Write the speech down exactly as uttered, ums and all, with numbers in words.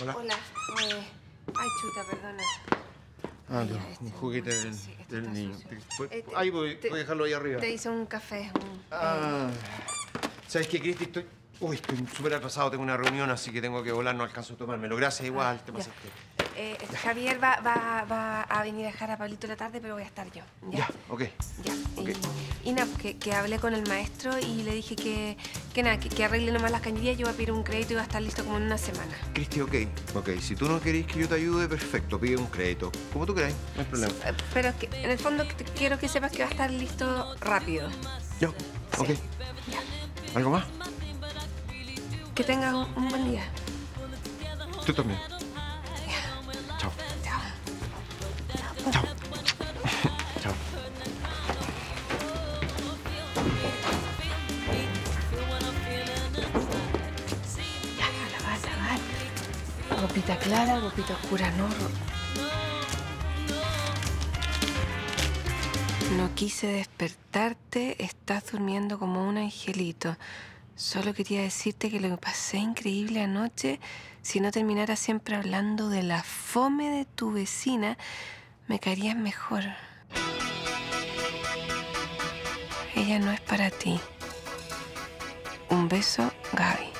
Hola. Hola. Eh, ay, chuta, perdona. Ah, no, este, un juguete del, sí, este del niño. Eh, te, ahí voy, te, voy a dejarlo ahí arriba. Te hice un café. Un, ah, eh. ¿Sabes qué, Cristi? Estoy uy, estoy súper atrasado, tengo una reunión, así que tengo que volar, no alcanzo a tomármelo. Gracias, igual, ah, te pasaste. Eh, eh, Javier va, va, va a venir a dejar a Pablito la tarde, pero voy a estar yo. Ya, ya ok. Ya. Okay. Y, y nada, que, que hablé con el maestro y le dije que, que nada, que, que arregle nomás las cañerías, yo voy a pedir un crédito y va a estar listo como en una semana. Cristi, ok. Ok, si tú no querés que yo te ayude, perfecto, pide un crédito. Como tú querés, no hay problema. Sí, pero es que en el fondo quiero que sepas que va a estar listo rápido. Ya, ok. Sí. Ya. ¿Algo más? Que tengas un, un buen día. Tú también. Chao. Chao. Chao. Chao. Ya, la vas a lavar. Ropita clara, ropita oscura, no. No quise despertarte. Estás durmiendo como un angelito. Solo quería decirte que lo que pasé increíble anoche, si no terminara siempre hablando de la fome de tu vecina, me caerías mejor. Ella no es para ti. Un beso, Gaby.